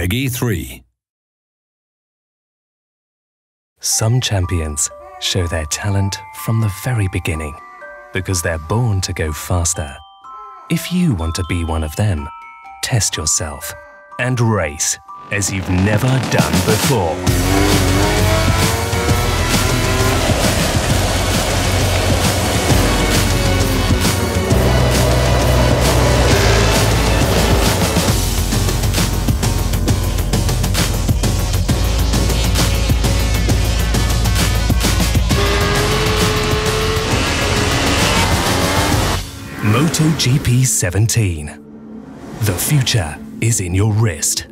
Peggy 3. Some champions show their talent from the very beginning because they're born to go faster. If you want to be one of them, test yourself and race as you've never done before. MotoGP 17. The future is in your wrist.